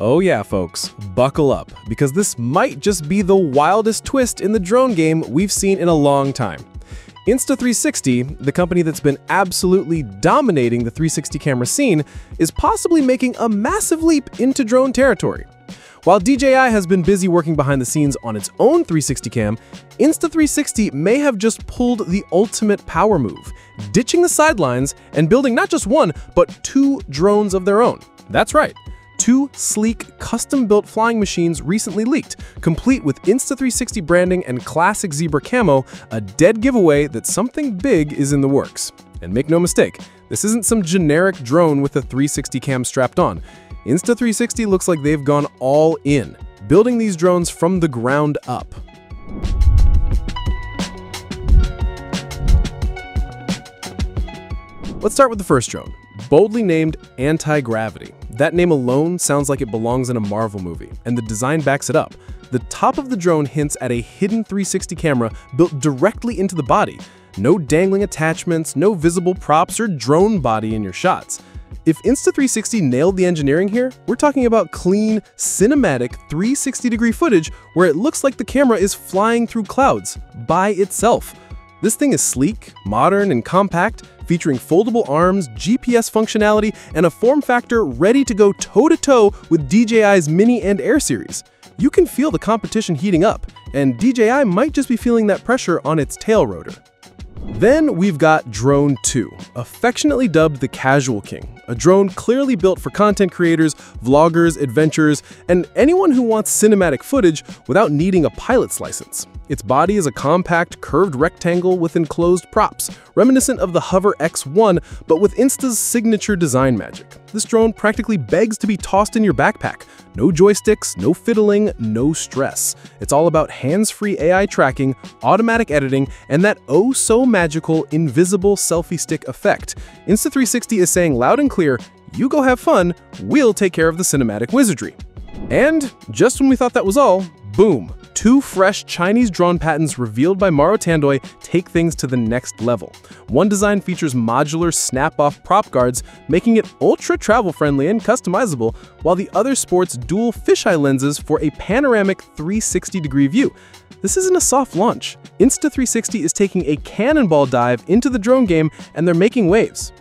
Oh yeah, folks, buckle up, because this might just be the wildest twist in the drone game we've seen in a long time. Insta360, the company that's been absolutely dominating the 360 camera scene, is possibly making a massive leap into drone territory. While DJI has been busy working behind the scenes on its own 360 cam, Insta360 may have just pulled the ultimate power move, ditching the sidelines and building not just one, but two drones of their own. That's right. Two sleek, custom-built flying machines recently leaked, complete with Insta360 branding and classic zebra camo, a dead giveaway that something big is in the works. And make no mistake, this isn't some generic drone with a 360 cam strapped on. Insta360 looks like they've gone all in, building these drones from the ground up. Let's start with the first drone, boldly named Anti-Gravity. That name alone sounds like it belongs in a Marvel movie, and the design backs it up. The top of the drone hints at a hidden 360 camera built directly into the body. No dangling attachments, no visible props or drone body in your shots. If Insta360 nailed the engineering here, we're talking about clean, cinematic 360-degree footage where it looks like the camera is flying through clouds by itself. This thing is sleek, modern, and compact, featuring foldable arms, GPS functionality, and a form factor ready to go toe-to-toe with DJI's Mini and Air series. You can feel the competition heating up, and DJI might just be feeling that pressure on its tail rotor. Then we've got Drone 2, affectionately dubbed the Casual King, a drone clearly built for content creators, vloggers, adventurers, and anyone who wants cinematic footage without needing a pilot's license. Its body is a compact, curved rectangle with enclosed props, reminiscent of the Hover X1, but with Insta's signature design magic. This drone practically begs to be tossed in your backpack. No joysticks, no fiddling, no stress. It's all about hands-free AI tracking, automatic editing, and that oh-so-magical, invisible selfie stick effect. Insta360 is saying loud and clear, you go have fun, we'll take care of the cinematic wizardry. And just when we thought that was all, boom. Two fresh Chinese drone patents revealed by Maru Tandoy take things to the next level. One design features modular snap-off prop guards, making it ultra-travel friendly and customizable, while the other sports dual fisheye lenses for a panoramic 360-degree view. This isn't a soft launch. Insta360 is taking a cannonball dive into the drone game, and they're making waves.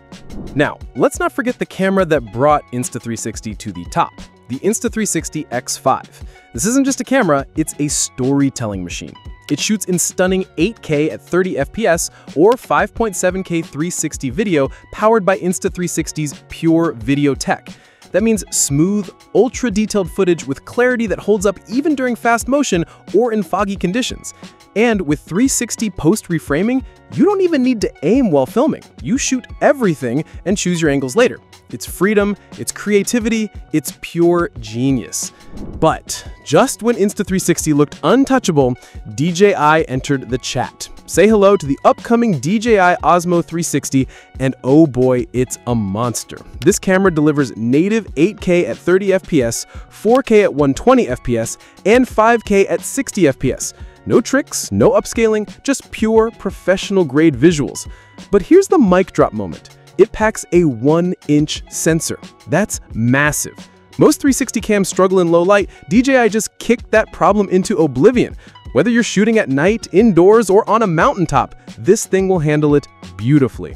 Now, let's not forget the camera that brought Insta360 to the top. The Insta360 X5. This isn't just a camera, it's a storytelling machine. It shoots in stunning 8K at 30 FPS or 5.7K 360 video powered by Insta360's pure video tech. That means smooth, ultra-detailed footage with clarity that holds up even during fast motion or in foggy conditions. And with 360 post-reframing, you don't even need to aim while filming. You shoot everything and choose your angles later. It's freedom, it's creativity, it's pure genius. But just when Insta360 looked untouchable, DJI entered the chat. Say hello to the upcoming DJI Osmo 360, and oh boy, it's a monster. This camera delivers native 8K at 30 FPS, 4K at 120 FPS, and 5K at 60 FPS. No tricks, no upscaling, just pure professional-grade visuals. But here's the mic drop moment. It packs a 1-inch sensor. That's massive. Most 360 cams struggle in low light. DJI just kicked that problem into oblivion. Whether you're shooting at night, indoors, or on a mountaintop, this thing will handle it beautifully.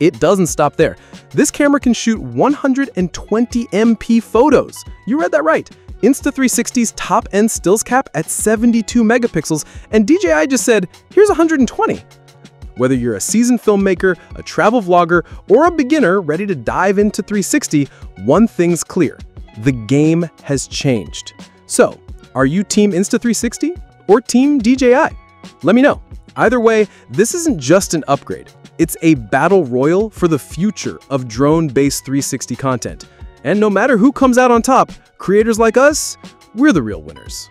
It doesn't stop there. This camera can shoot 120 MP photos. You read that right. Insta360's top-end stills cap at 72 megapixels, and DJI just said, here's 120. Whether you're a seasoned filmmaker, a travel vlogger, or a beginner ready to dive into 360, one thing's clear. The game has changed. So, are you Team Insta360? Or Team DJI? Let me know. Either way, this isn't just an upgrade. It's a battle royal for the future of drone-based 360 content. And no matter who comes out on top, creators like us, we're the real winners.